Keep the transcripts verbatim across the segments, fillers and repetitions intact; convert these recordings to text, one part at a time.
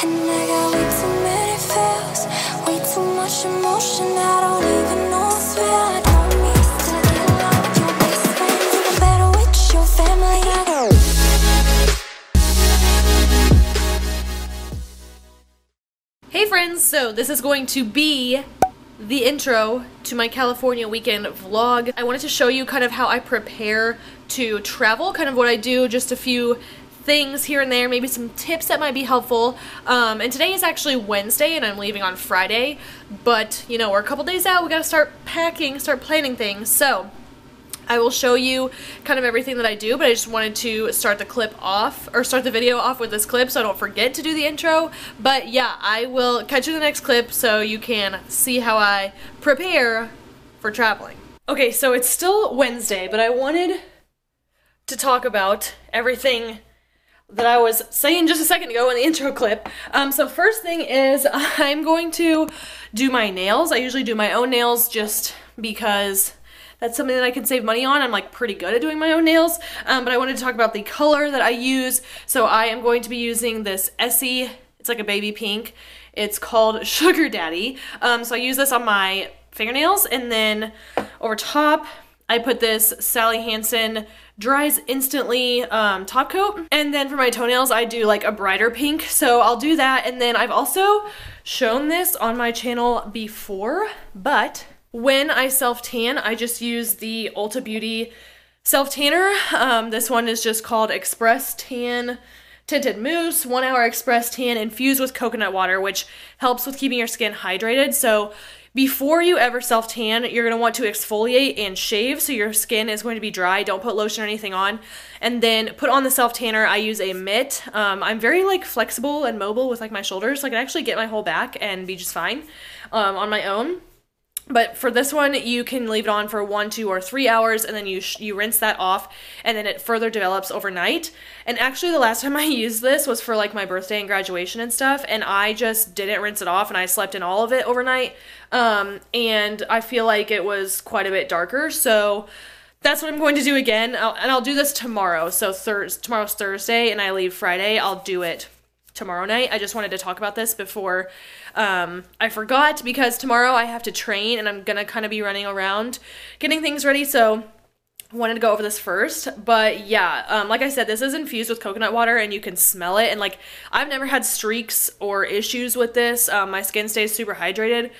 Hey friends, so this is going to be the intro to my California weekend vlog. I wanted to show you kind of how I prepare to travel, kind of what I do, just a few things here and there, maybe some tips that might be helpful. Um, and today is actually Wednesday and I'm leaving on Friday, but you know, we're a couple days out, we gotta start packing, start planning things. So I will show you kind of everything that I do, but I just wanted to start the clip off, or start the video off with this clip so I don't forget to do the intro. But yeah, I will catch you in the next clip so you can see how I prepare for traveling. Okay, so it's still Wednesday, but I wanted to talk about everything that I was saying just a second ago in the intro clip. Um, so first thing is I'm going to do my nails. I usually do my own nails just because that's something that I can save money on. I'm like pretty good at doing my own nails, um, but I wanted to talk about the color that I use. So I am going to be using this Essie, it's like a baby pink. It's called Sugar Daddy. Um, so I use this on my fingernails, and then over top, I put this Sally Hansen Dries Instantly um, top coat. And then for my toenails, I do like a brighter pink. So I'll do that, and then I've also shown this on my channel before, but when I self-tan, I just use the Ulta Beauty self-tanner. Um, this one is just called Express Tan Tinted Mousse, one hour Express Tan infused with coconut water, which helps with keeping your skin hydrated. So before you ever self-tan, you're going to want to exfoliate and shave, so your skin is going to be dry. Don't put lotion or anything on. And then put on the self-tanner. I use a mitt. Um, I'm very like flexible and mobile with like my shoulders, so I can actually get my whole back and be just fine um, on my own. But for this one, you can leave it on for one, two, or three hours, and then you sh you rinse that off, and then it further develops overnight. And actually, the last time I used this was for like my birthday and graduation and stuff, and I just didn't rinse it off, and I slept in all of it overnight. Um, and I feel like it was quite a bit darker, so that's what I'm going to do again. I'll, and I'll do this tomorrow. So thir tomorrow's Thursday, and I leave Friday. I'll do it tomorrow night. I just wanted to talk about this before um, I forgot, because tomorrow I have to train and I'm gonna kind of be running around getting things ready, so I wanted to go over this first. But yeah, um, like I said, this is infused with coconut water and you can smell it, and like I've never had streaks or issues with this. Um, my skin stays super hydrated.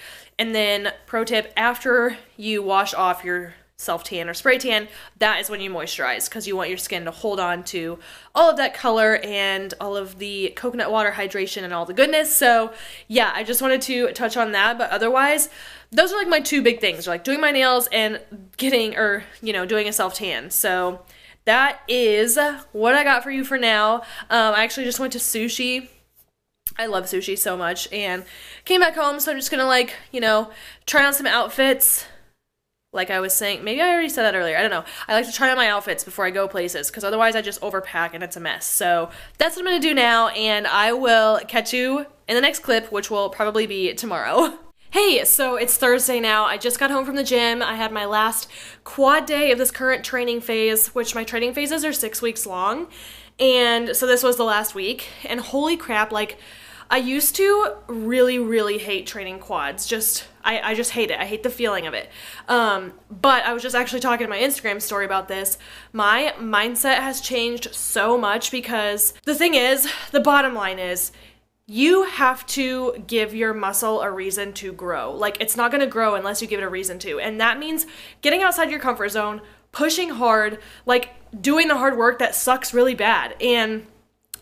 And then pro tip, after you wash off your self-tan or spray tan, that is when you moisturize, because you want your skin to hold on to all of that color and all of the coconut water hydration and all the goodness. So yeah, I just wanted to touch on that, but otherwise those are like my two big things, like doing my nails and getting, or you know, doing a self-tan. So that is what I got for you for now. um, I actually just went to sushi. I love sushi so much, and came back home, so I'm just gonna like, you know, try on some outfits. Like I was saying, maybe I already said that earlier, I don't know. I like to try on my outfits before I go places, because otherwise I just overpack and it's a mess. So that's what I'm going to do now, and I will catch you in the next clip, which will probably be tomorrow. Hey, so it's Thursday now. I just got home from the gym. I had my last quad day of this current training phase, which my training phases are six weeks long. And so this was the last week, and holy crap, like I used to really, really hate training quads. Just, I, I just hate it. I hate the feeling of it. Um, but I was just actually talking to my Instagram story about this. My mindset has changed so much, because the thing is, the bottom line is, you have to give your muscle a reason to grow. Like, it's not gonna grow unless you give it a reason to. And that means getting outside your comfort zone, pushing hard, like doing the hard work that sucks really bad. And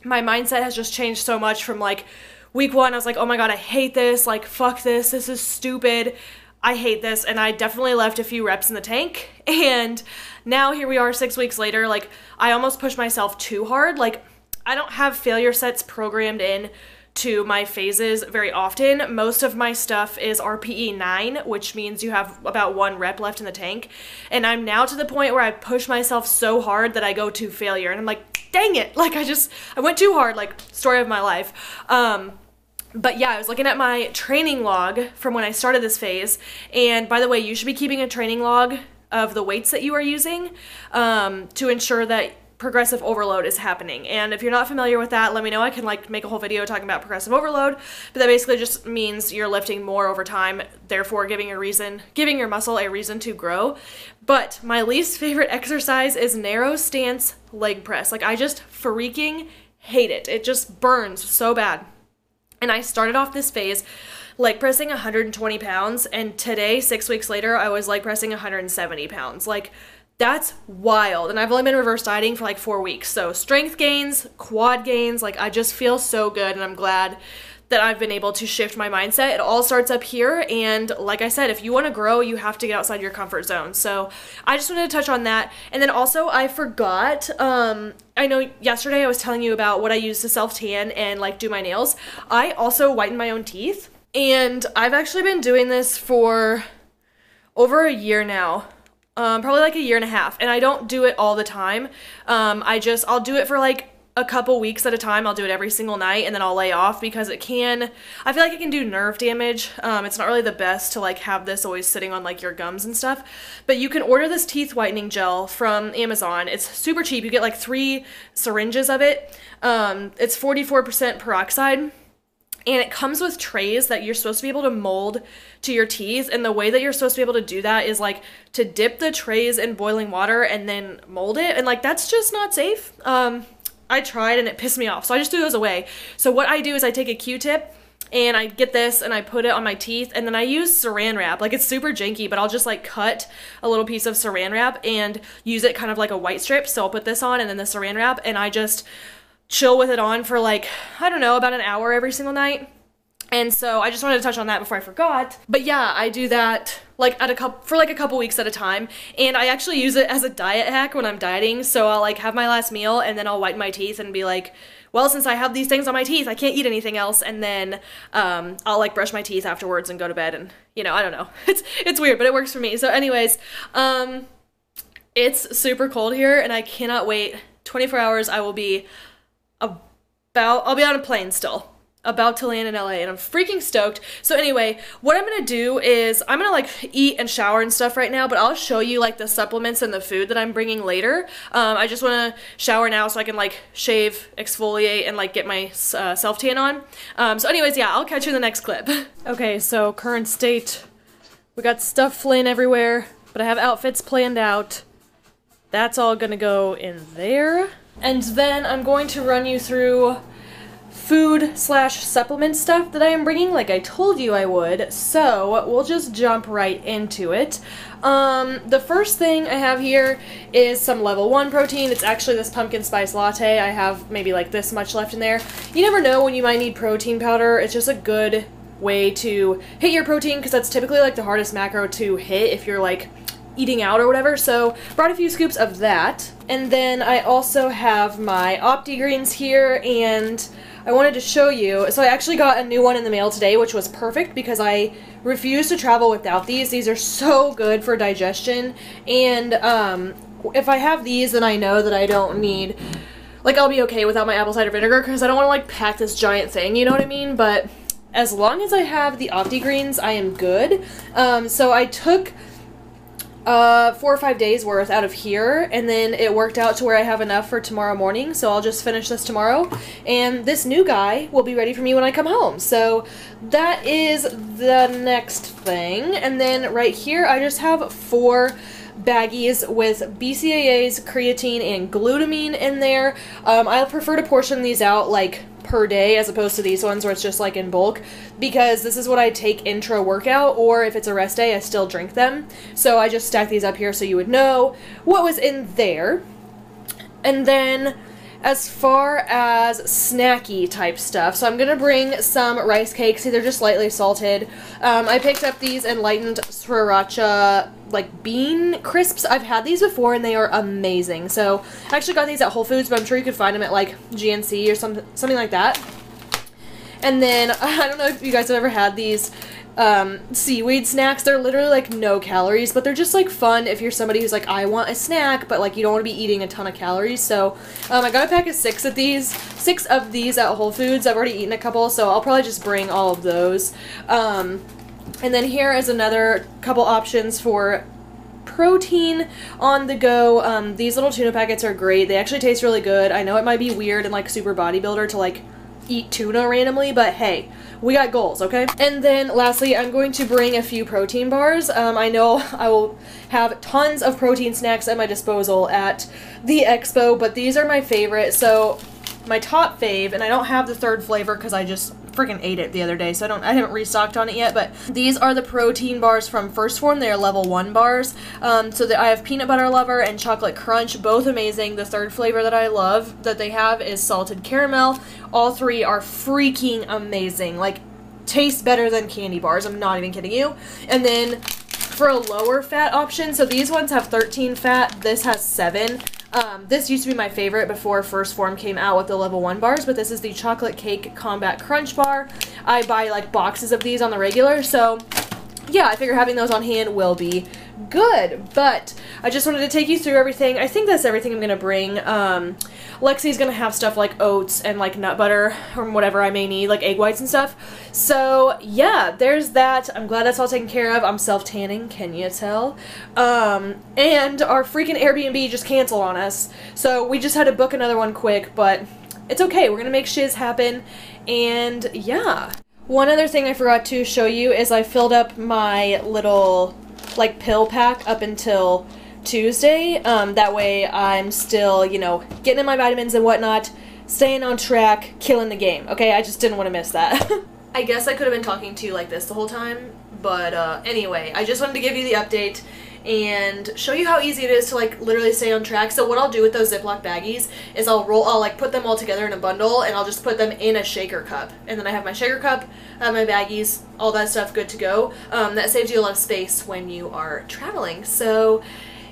my mindset has just changed so much from like, week one, I was like, oh my God, I hate this. Like, fuck this. This is stupid. I hate this. And I definitely left a few reps in the tank. And now here we are six weeks later. Like, I almost pushed myself too hard. Like, I don't have failure sets programmed in to my phases very often. Most of my stuff is R P E nine, which means you have about one rep left in the tank. And I'm now to the point where I push myself so hard that I go to failure. And I'm like, dang it. Like, I just, I went too hard. Like, story of my life. Um... But yeah, I was looking at my training log from when I started this phase, and by the way, you should be keeping a training log of the weights that you are using um, to ensure that progressive overload is happening. And if you're not familiar with that, let me know. I can like make a whole video talking about progressive overload, but that basically just means you're lifting more over time, therefore giving your reason, giving your muscle a reason to grow. But my least favorite exercise is narrow stance leg press. Like, I just freaking hate it. It just burns so bad. And I started off this phase leg pressing one hundred twenty pounds, and today, six weeks later, I was leg pressing one hundred seventy pounds. Like, that's wild. And I've only been reverse dieting for like four weeks. So strength gains, quad gains, like I just feel so good, and I'm glad that I've been able to shift my mindset. It all starts up here. And like I said, if you want to grow, you have to get outside your comfort zone. So I just wanted to touch on that. And then also I forgot, um, I know yesterday I was telling you about what I use to self-tan and like do my nails. I also whiten my own teeth, and I've actually been doing this for over a year now. Um, probably like a year and a half, and I don't do it all the time. Um, I just, I'll do it for like a couple weeks at a time. I'll do it every single night, and then I'll lay off because it can, I feel like it can do nerve damage. Um, it's not really the best to like have this always sitting on like your gums and stuff, but you can order this teeth whitening gel from Amazon. It's super cheap. You get like three syringes of it. Um, it's forty-four percent peroxide. And it comes with trays that you're supposed to be able to mold to your teeth. And the way that you're supposed to be able to do that is like to dip the trays in boiling water and then mold it. And like, that's just not safe. Um, I tried and it pissed me off, so I just threw those away. So what I do is I take a Q-tip and I get this and I put it on my teeth, and then I use saran wrap. Like, it's super janky, but I'll just like cut a little piece of saran wrap and use it kind of like a white strip. So I'll put this on and then the saran wrap, and I just chill with it on for like, I don't know, about an hour every single night. And so I just wanted to touch on that before I forgot. But yeah, I do that like at a couple, for like a couple weeks at a time. And I actually use it as a diet hack when I'm dieting. So I'll like have my last meal and then I'll whiten my teeth and be like, well, since I have these things on my teeth, I can't eat anything else. And then um, I'll like brush my teeth afterwards and go to bed, and you know, I don't know. It's, it's weird, but it works for me. So anyways, um, it's super cold here and I cannot wait. twenty-four hours, I will be about, I'll be on a plane still, about to land in L A, and I'm freaking stoked. So anyway, what I'm gonna do is I'm gonna like eat and shower and stuff right now, but I'll show you like the supplements and the food that I'm bringing later. Um, I just wanna shower now so I can like shave, exfoliate, and like get my uh, self-tan on. Um, so anyways, yeah, I'll catch you in the next clip. Okay, so current state. We got stuff flying everywhere, but I have outfits planned out. That's all gonna go in there. And then I'm going to run you through food slash supplement stuff that I am bringing, like I told you I would. So we'll just jump right into it. Um, the first thing I have here is some Level One protein. It's actually this pumpkin spice latte. I have maybe like this much left in there. You never know when you might need protein powder. It's just a good way to hit your protein, because that's typically like the hardest macro to hit if you're like eating out or whatever. So brought a few scoops of that. And then I also have my Opti Greens here, and I wanted to show you, so I actually got a new one in the mail today, which was perfect because I refuse to travel without these. These are so good for digestion, and um, if I have these, then I know that I don't need, like I'll be okay without my apple cider vinegar, because I don't want to like pack this giant thing, you know what I mean? But as long as I have the Opti Greens, I am good. Um, so I took Uh, four or five days worth out of here, and then it worked out to where I have enough for tomorrow morning, so I'll just finish this tomorrow, and this new guy will be ready for me when I come home. So that is the next thing. And then right here I just have four baggies with B C A As, creatine, and glutamine in there. um, I prefer to portion these out like per day as opposed to these ones where it's just like in bulk, because this is what I take intra workout, or if it's a rest day I still drink them. So I just stack these up here so you would know what was in there. And then as far as snacky type stuff, so I'm gonna bring some rice cakes. They're just lightly salted. um, I picked up these enlightened sriracha like bean crisps. I've had these before and they are amazing. So I actually got these at Whole Foods, but I'm sure you could find them at like G N C or something something like that. And then I don't know if you guys have ever had these um, seaweed snacks. They're literally like no calories, but they're just like fun if you're somebody who's like, I want a snack, but like you don't want to be eating a ton of calories. So um, I got a pack of six of these, six of these at Whole Foods. I've already eaten a couple, so I'll probably just bring all of those. Um, And then here is another couple options for protein on the go. Um, these little tuna packets are great. They actually taste really good. I know it might be weird and like super bodybuilder to like eat tuna randomly, but hey, we got goals, okay? And then lastly, I'm going to bring a few protein bars. Um, I know I will have tons of protein snacks at my disposal at the expo, but these are my favorite. So my top fave, and I don't have the third flavor because I just freaking ate it the other day, so I don't I haven't restocked on it yet, but these are the protein bars from First Form. They are Level One bars. Um, so that I have Peanut Butter Lover and Chocolate Crunch, both amazing. The third flavor that I love that they have is Salted Caramel. All three are freaking amazing. Like, taste better than candy bars. I'm not even kidding you. And then for a lower fat option, so these ones have thirteen fat, this has seven. Um, this used to be my favorite before First Form came out with the Level One bars, but this is the Chocolate Cake Combat Crunch bar. I buy like boxes of these on the regular, so yeah, I figure having those on hand will be good. But I just wanted to take you through everything. I think that's everything I'm gonna bring. Um, Lexi's gonna have stuff like oats and like nut butter or whatever I may need, like egg whites and stuff. So yeah, there's that. I'm glad that's all taken care of. I'm self-tanning, can you tell? Um, and our freaking Airbnb just canceled on us, so we just had to book another one quick, but it's okay. We're gonna make shiz happen, and yeah. One other thing I forgot to show you is I filled up my little like pill pack up until Tuesday. Um, that way I'm still, you know, getting in my vitamins and whatnot, staying on track, killing the game. Okay, I just didn't want to miss that. I guess I could have been talking to you like this the whole time, but uh, anyway, I just wanted to give you the update and show you how easy it is to like literally stay on track. So what I'll do with those Ziploc baggies is I'll roll, I'll like put them all together in a bundle and I'll just put them in a shaker cup. And then I have my shaker cup, I have my baggies, all that stuff good to go. Um, that saves you a lot of space when you are traveling. So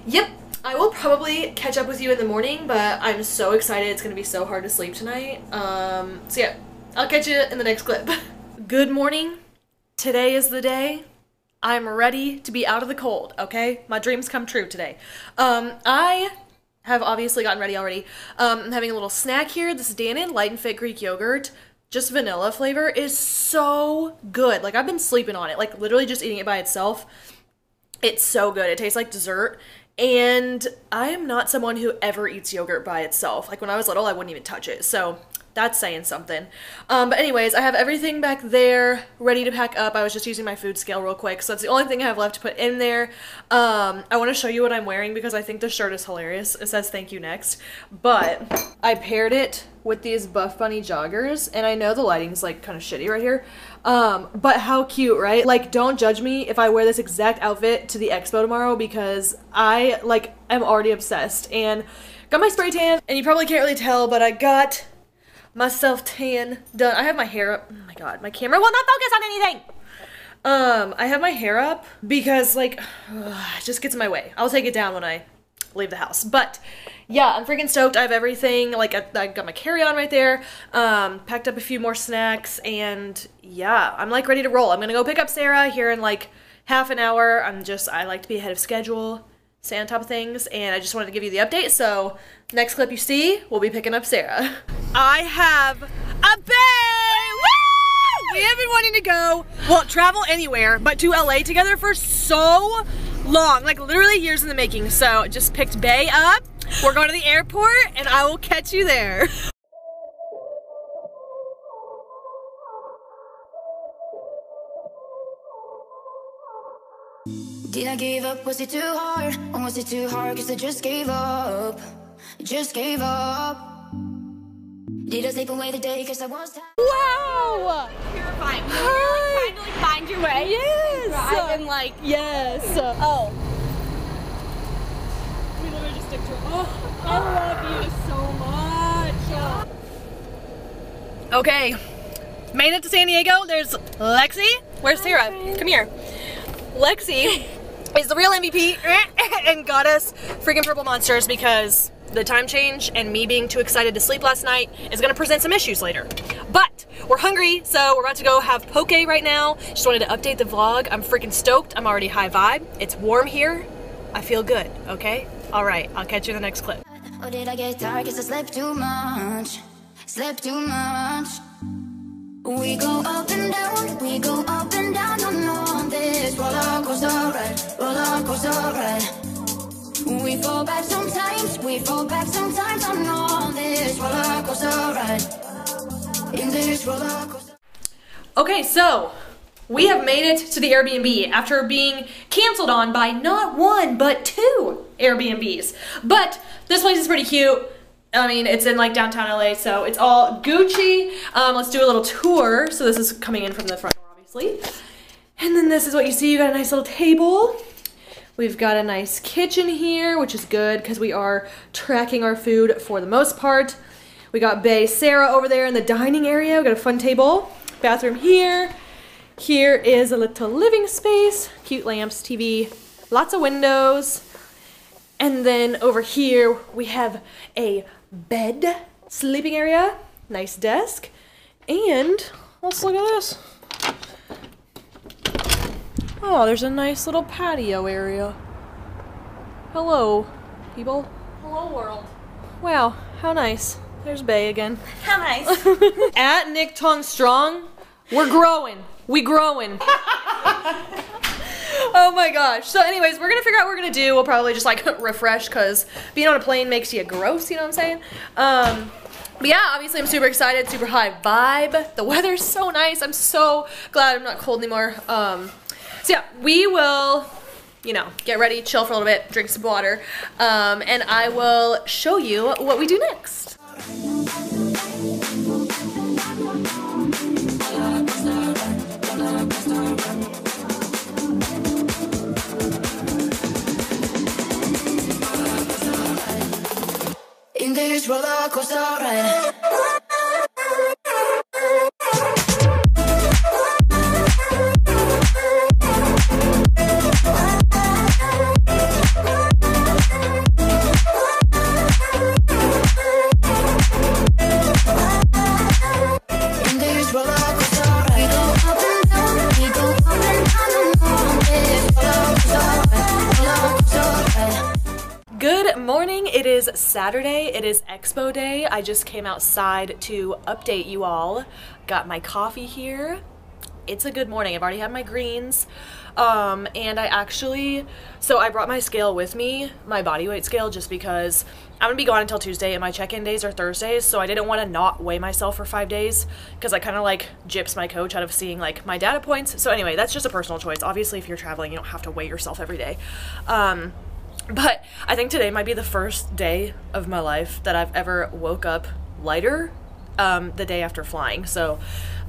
yep, I will probably catch up with you in the morning, but I'm so excited. It's gonna be so hard to sleep tonight. Um, so yeah, I'll catch you in the next clip. Good morning, today is the day. I'm ready to be out of the cold, okay? My dreams come true today. Um, I have obviously gotten ready already. Um, I'm having a little snack here. This Danon Light and Fit Greek yogurt, just vanilla flavor, is so good. Like, I've been sleeping on it, like literally just eating it by itself. It's so good. It tastes like dessert. And I am not someone who ever eats yogurt by itself. Like, when I was little, I wouldn't even touch it. So that's saying something. Um, but anyways, I have everything back there ready to pack up. I was just using my food scale real quick, so that's the only thing I have left to put in there. Um, I want to show you what I'm wearing because I think the shirt is hilarious. It says thank you next, but I paired it with these Buff Bunny joggers, and I know the lighting's like kind of shitty right here, um, but how cute, right? Like, don't judge me if I wear this exact outfit to the expo tomorrow because I like am already obsessed and got my spray tan, and you probably can't really tell, but I got my self-tan done. I have my hair up. Oh my god, my camera will not focus on anything! Um, I have my hair up because, like, ugh, it just gets in my way. I'll take it down when I leave the house. But yeah, I'm freaking stoked. I have everything. Like, I, I got my carry-on right there. Um, packed up a few more snacks, and yeah, I'm, like, ready to roll. I'm gonna go pick up Sarah here in, like, half an hour. I'm just, I like to be ahead of schedule, stay on top of things, and I just wanted to give you the update. So next clip you see, we'll be picking up Sarah. I have a bae! Woo! We have been wanting to go, well, travel anywhere, but to L A together for so long, like literally years in the making. So just picked bae up. We're going to the airport, and I will catch you there. Did I give up? Was it too hard? Or was it too hard? Cause I just gave up. Just gave up. Did I sleep away the day? Cause I was tired. Wow! Terrifying. Hi! You're like trying to like find your way. Yes! Right? And like, yes. Oh. We literally just stick to it. Oh, I love you so much. Okay. Made it to San Diego. There's Lexi. Where's Sarah? Hi. Come here. Lexi is the real M V P and got us freaking purple monsters because the time change and me being too excited to sleep last night is gonna present some issues later. But we're hungry, so we're about to go have poke right now. Just wanted to update the vlog. I'm freaking stoked. I'm already high vibe. It's warm here. I feel good, okay? All right, I'll catch you in the next clip. Or did I get tired because I slept too much? Slept too much. We go up and down, we go up and down, no, no, on this roller coaster ride, roller coaster ride. We fall back sometimes, we fall back sometimes. I'm on this roller coaster ride. In this roller coaster. Okay, so we have made it to the Airbnb after being canceled on by not one, but two Airbnbs. But this place is pretty cute. I mean, it's in like downtown L A, so it's all Gucci. Um, let's do a little tour. So this is coming in from the front door, obviously. And then this is what you see. You got a nice little table. We've got a nice kitchen here, which is good because we are tracking our food for the most part. We got Bae Sarah over there in the dining area. We got a fun table. Bathroom here. Here is a little living space. Cute lamps, T V, lots of windows. And then over here, we have a bed, sleeping area, nice desk, and let's look at this. Oh, there's a nice little patio area. Hello, people. Hello, world. Wow, how nice. There's Bae again. How nice. At Nick Tong Strong, we're growing. We growing. Oh my gosh. So anyways, we're gonna figure out what we're gonna do. We'll probably just like refresh because being on a plane makes you gross, you know what I'm saying? Um, but yeah, obviously I'm super excited, super high vibe. The weather's so nice. I'm so glad I'm not cold anymore. Um, so yeah, we will, you know, get ready, chill for a little bit, drink some water, um, and I will show you what we do next. In this roller coaster ride. It is Saturday, it is Expo Day. I just came outside to update you all. Got my coffee here. It's a good morning. I've already had my greens. Um, and I actually, so I brought my scale with me, my body weight scale, just because I'm gonna be gone until Tuesday and my check-in days are Thursdays, so I didn't wanna not weigh myself for five days because I kinda like gyps my coach out of seeing like my data points. So anyway, that's just a personal choice. Obviously if you're traveling, you don't have to weigh yourself every day. Um, But I think today might be the first day of my life that I've ever woke up lighter um, the day after flying. So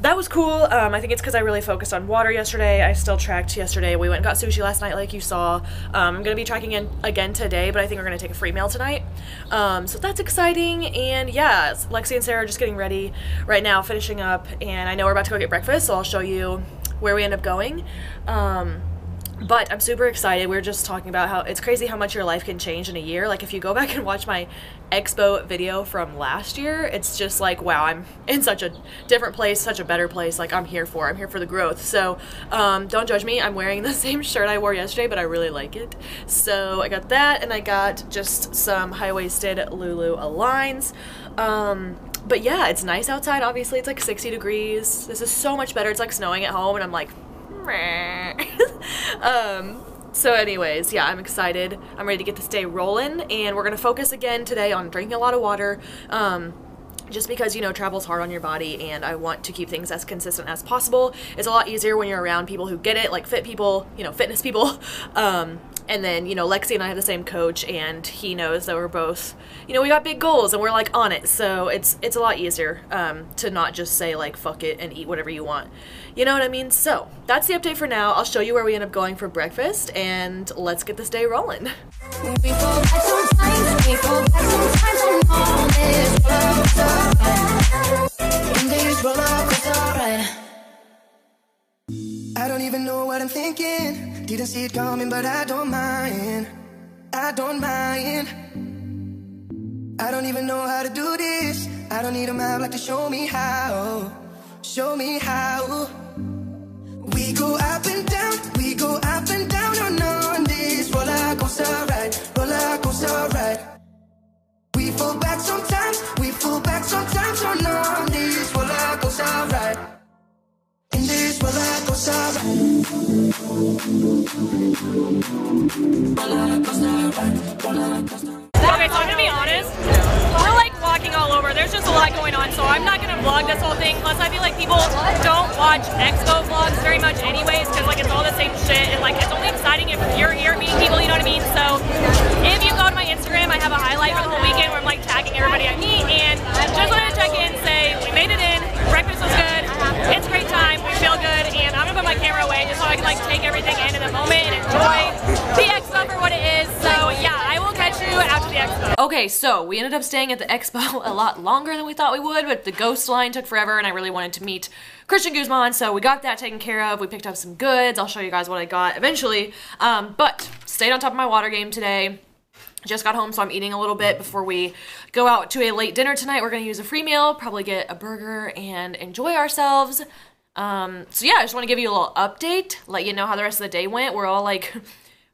that was cool. Um, I think it's because I really focused on water yesterday. I still tracked yesterday. We went and got sushi last night like you saw. Um, I'm going to be tracking in again today, but I think we're going to take a free meal tonight. Um, so that's exciting. And yeah, Lexi and Sarah are just getting ready right now, finishing up. And I know we're about to go get breakfast, so I'll show you where we end up going. Um... But I'm super excited. We were just talking about how it's crazy how much your life can change in a year. Like if you go back and watch my expo video from last year, it's just like, wow, I'm in such a different place, such a better place. Like I'm here for, I'm here for the growth. So um, don't judge me. I'm wearing the same shirt I wore yesterday, but I really like it. So I got that and I got just some high-waisted Lulu Aligns. Um, but yeah, it's nice outside. Obviously it's like sixty degrees. This is so much better. It's like snowing at home and I'm like, um, so anyways, yeah, I'm excited. I'm ready to get this day rolling, and we're gonna focus again today on drinking a lot of water, um, just because, you know, travel's hard on your body, and I want to keep things as consistent as possible. It's a lot easier when you're around people who get it, like fit people, you know, fitness people, um, and then, you know, Lexi and I have the same coach, and he knows that we're both, you know, we got big goals, and we're, like, on it, so it's it's a lot easier um, to not just say, like, fuck it and eat whatever you want. You know what I mean? So, that's the update for now. I'll show you where we end up going for breakfast, and let's get this day rolling. I don't even know what I'm thinking. Didn't see it coming, but I don't mind. I don't mind. I don't even know how to do this. I don't need a map like to show me how. Show me how. We go up and down, we go up and down on on this roller coaster ride, roller coaster ride. We fall back sometimes, we fall back sometimes on on this roller coaster ride. In this roller coaster ride. Okay, so I'm gonna be honest, we're like walking all over, there's just a lot going on, so I'm not gonna vlog this whole thing, plus I feel like people don't watch expo vlogs very much anyways, because like it's all the same shit, and like it's only exciting if you're here meeting people, you know what I mean? So if you go to my Instagram, I have a highlight for the whole weekend where I'm like tagging everybody I meet, and just wanted to check in, say we made it in, breakfast was good, it's a great time, we feel good, and I'm gonna put my camera away just so I can like take everything in in the moment and enjoy the expo for what it is, so yeah, I will catch you after the expo. Okay, so we ended up staying at the expo a lot longer than we thought we would, but the ghost line took forever and I really wanted to meet Christian Guzman, so we got that taken care of. We picked up some goods. I'll show you guys what I got eventually, um, but stayed on top of my water game today. Just got home, so I'm eating a little bit before we go out to a late dinner tonight. We're gonna use a free meal, probably get a burger and enjoy ourselves. Um, so yeah, I just wanna give you a little update, let you know how the rest of the day went. We're all like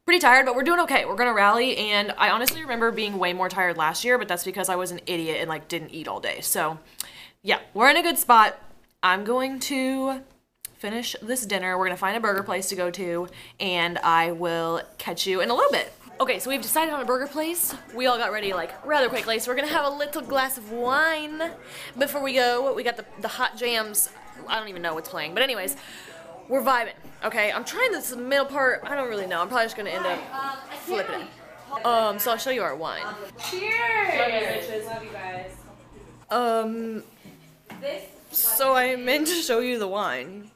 pretty tired, but we're doing okay. We're gonna rally, and I honestly remember being way more tired last year, but that's because I was an idiot and like didn't eat all day. So yeah, we're in a good spot. I'm going to finish this dinner. We're gonna find a burger place to go to, and I will catch you in a little bit. Okay, so we've decided on a burger place. We all got ready like rather quickly, so we're gonna have a little glass of wine before we go. We got the, the Hot Jams. I don't even know what's playing, but anyways, we're vibing, okay? I'm trying this middle part. I don't really know. I'm probably just gonna end up flipping it. Um, so I'll show you our wine. Cheers! Love you guys. Um, so I meant to show you the wine.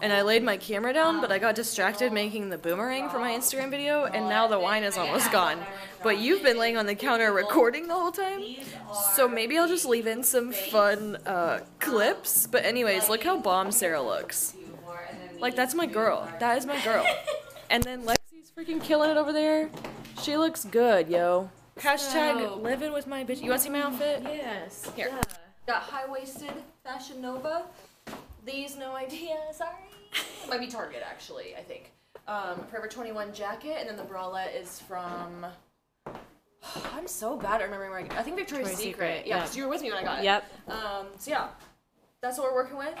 And I laid my camera down, but I got distracted making the boomerang for my Instagram video, and now the wine is almost gone. But you've been laying on the counter recording the whole time, so maybe I'll just leave in some fun uh, clips. But anyways, look how bomb Sarah looks. Like, that's my girl. That is my girl. And then Lexi's freaking killing it over there. She looks good, yo. Hashtag living with my bitch. You want to see my outfit? Yes. Here. Yeah. Got high-waisted Fashion Nova. These, no idea, sorry. Might be Target, actually, I think. Um, Forever twenty-one jacket, and then the bralette is from... I'm so bad at remembering where I got. I think Victoria's Secret. Secret. Yeah, because yeah. You were with me when I got it. Yep. Um, so yeah, that's what we're working with.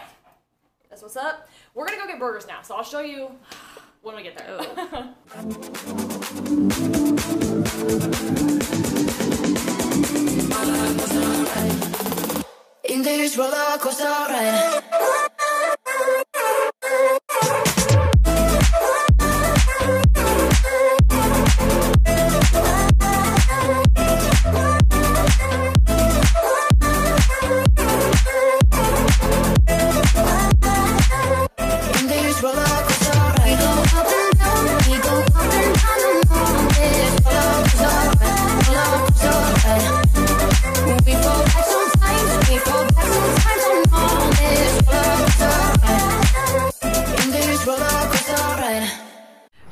That's what's up. We're gonna go get burgers now, so I'll show you when we get there. Oh. In this roller coaster ride.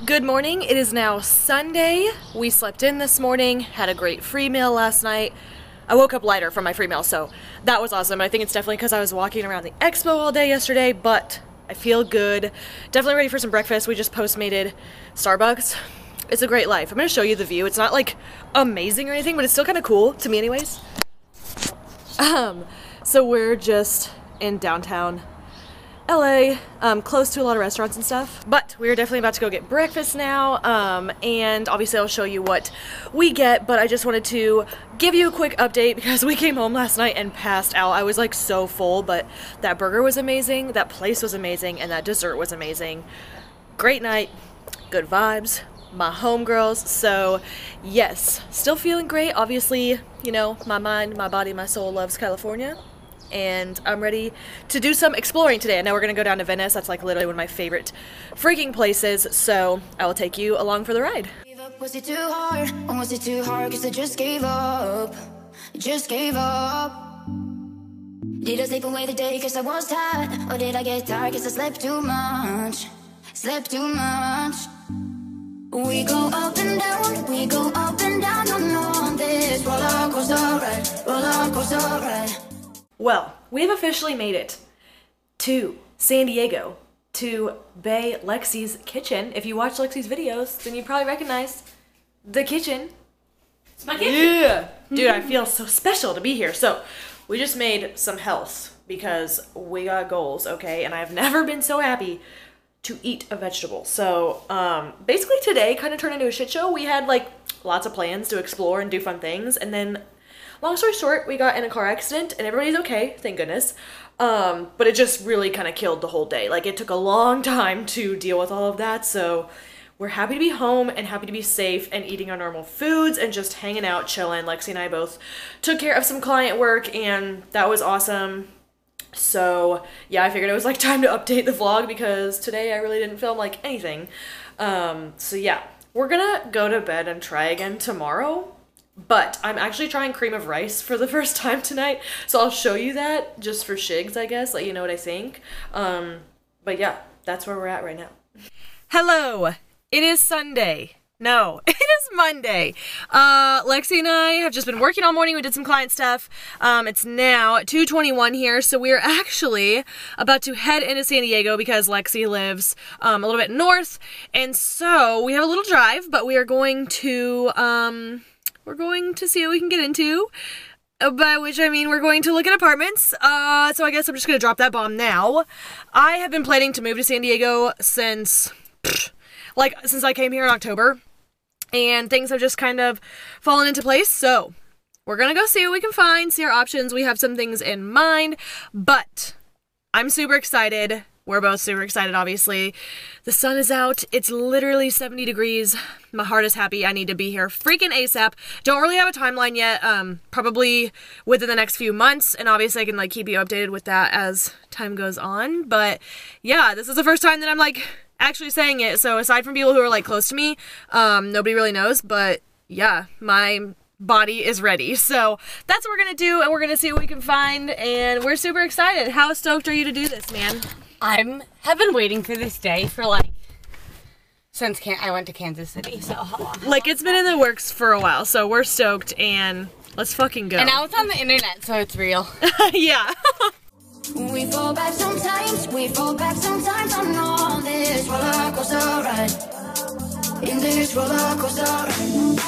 Good morning, it is now Sunday. We slept in this morning, had a great free meal last night. I woke up lighter from my free meal, so that was awesome. I think it's definitely because I was walking around the expo all day yesterday, but I feel good. Definitely ready for some breakfast. We just Postmated Starbucks. It's a great life. I'm gonna show you the view. It's not like amazing or anything, but it's still kind of cool to me anyways. Um, so we're just in downtown L A, um, close to a lot of restaurants and stuff, but we're definitely about to go get breakfast now, um, and obviously I'll show you what we get, but I just wanted to give you a quick update because we came home last night and passed out. I was like so full, but that burger was amazing, that place was amazing, and that dessert was amazing. Great night, good vibes, my homegirls, so yes, still feeling great. Obviously, you know, my mind, my body, my soul loves California. And I'm ready to do some exploring today. I know we're gonna go down to Venice. That's like literally one of my favorite freaking places. So I will take you along for the ride. Was it too hard? Or was it too hard? Cause I just gave up. Just gave up. Did I sleep away the day cause I was tired? Or did I get tired cause I slept too much? Slept too much. We go up and down. We go up and down. No, no, this roller coaster ride. Roller coaster ride. Well, we've officially made it to San Diego, to Bay Lexi's kitchen. If you watch Lexi's videos, then you probably recognize the kitchen. It's my kitchen. Yeah. Dude, I feel so special to be here. So we just made some health because we got goals, okay? And I've never been so happy to eat a vegetable. So um, basically today kind of turned into a shit show. We had like lots of plans to explore and do fun things. And then long story short, we got in a car accident and everybody's okay, thank goodness. Um, but it just really kind of killed the whole day. Like it took a long time to deal with all of that. So we're happy to be home and happy to be safe and eating our normal foods and just hanging out, chilling. Lexi and I both took care of some client work and that was awesome. So yeah, I figured it was like time to update the vlog because today I really didn't film like anything. Um, so yeah, we're gonna go to bed and try again tomorrow, but I'm actually trying cream of rice for the first time tonight. So I'll show you that just for shigs, I guess, let you know what I think. Um, but yeah, that's where we're at right now. Hello, it is Sunday. No, it is Monday. Uh, Lexi and I have just been working all morning. We did some client stuff. Um, it's now two twenty-one here, so we're actually about to head into San Diego because Lexi lives um, a little bit north, and so we have a little drive, but we are going to, um, we're going to see what we can get into, by which I mean we're going to look at apartments. Uh, so I guess I'm just going to drop that bomb now. I have been planning to move to San Diego since, pfft, like, since I came here in October. And things have just kind of fallen into place, so we're gonna go see what we can find, see our options. We have some things in mind, but I'm super excited. We're both super excited, obviously. The sun is out. It's literally seventy degrees. My heart is happy. I need to be here freaking ASAP. Don't really have a timeline yet. Um, probably within the next few months, and obviously I can like keep you updated with that as time goes on. But yeah, this is the first time that I'm like actually saying it, so aside from people who are like close to me, um, nobody really knows, but yeah, my body is ready. So that's what we're gonna do, and we're gonna see what we can find, and we're super excited. How stoked are you to do this, man? I'm have been waiting for this day for like since can I went to Kansas City, so how long, how like it's been in the works for a while, so we're stoked and let's fucking go. And now it's on the internet, so it's real. Yeah. We fall back sometimes, we fall back sometimes on all this roller coaster ride. In this roller coaster ride.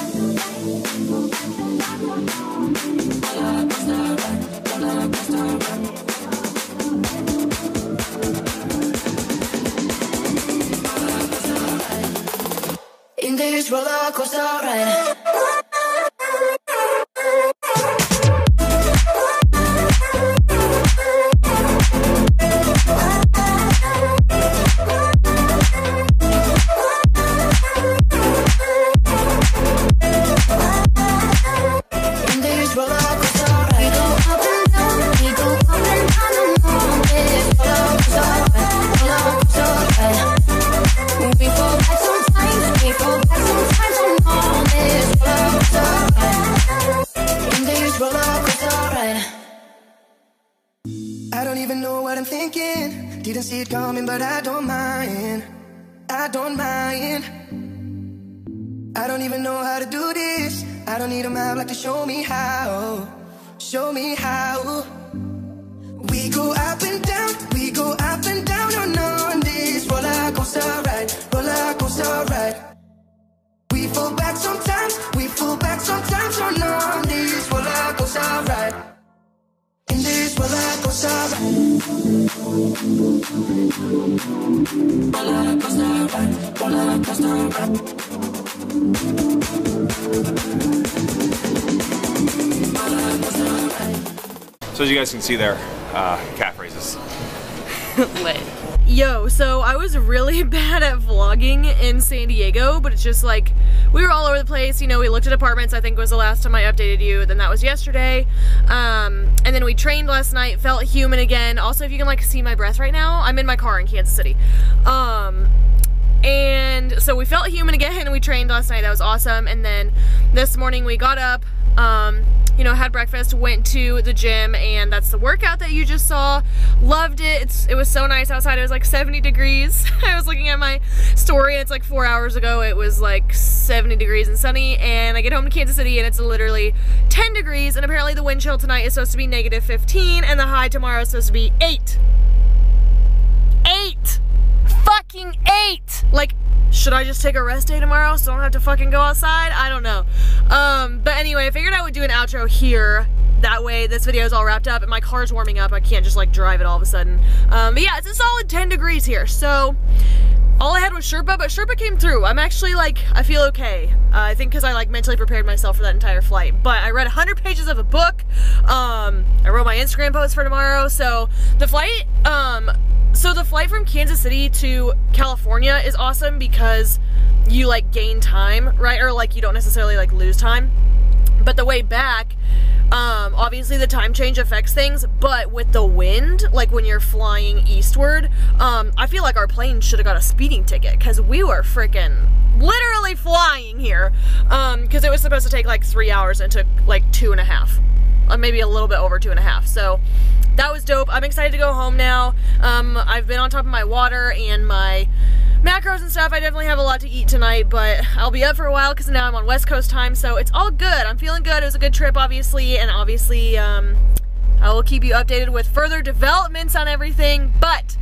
In this roller coaster ride. So as you guys can see there, uh, calf raises. Lit. Yo, so I was really bad at vlogging in San Diego, but it's just like, we were all over the place, you know, we looked at apartments, I think was the last time I updated you, then that was yesterday, um, and then we trained last night, felt human again. Also, if you can like see my breath right now, I'm in my car in Kansas City. Um, and so we felt human again, and we trained last night, that was awesome, and then this morning we got up, um, you know, had breakfast, went to the gym, and that's the workout that you just saw. Loved it. It's, it was so nice outside. It was like seventy degrees. I was looking at my story, and it's like four hours ago. It was like seventy degrees and sunny, and I get home to Kansas City, and it's literally ten degrees, and apparently the wind chill tonight is supposed to be negative fifteen, and the high tomorrow is supposed to be eight. Eight! Fucking eight! Like, should I just take a rest day tomorrow so I don't have to fucking go outside? I don't know. Um, but anyway, I figured I would do an outro here that way this video is all wrapped up and my car's warming up. I can't just like drive it all of a sudden. Um, but yeah, it's a solid ten degrees here. So all I had was Sherpa, but Sherpa came through. I'm actually like, I feel okay. Uh, I think because I like mentally prepared myself for that entire flight. But I read one hundred pages of a book. Um, I wrote my Instagram post for tomorrow. So the flight, um, so the flight from Kansas City to California is awesome because you like gain time, right? Or like you don't necessarily like lose time. But the way back, um, obviously the time change affects things, but with the wind, like when you're flying eastward, um, I feel like our plane should have got a speeding ticket because we were freaking literally flying here. Um, because it was supposed to take like three hours and it took like two and a half, or maybe a little bit over two and a half. So that was dope. I'm excited to go home now. Um, I've been on top of my water and my macros and stuff. I definitely have a lot to eat tonight, but I'll be up for a while because now I'm on West Coast time, so it's all good. I'm feeling good. It was a good trip, obviously, and obviously um, I will keep you updated with further developments on everything. But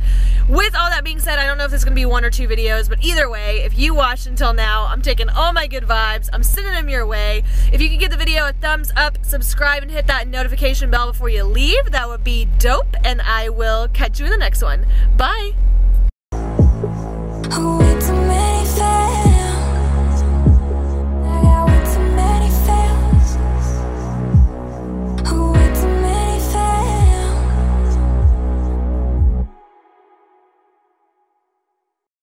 with all that being said, I don't know if there's going to be one or two videos, but either way, if you watched until now, I'm taking all my good vibes. I'm sending them your way. If you can give the video a thumbs up, subscribe, and hit that notification bell before you leave, that would be dope, and I will catch you in the next one. Bye!